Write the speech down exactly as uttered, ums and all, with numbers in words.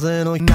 Then I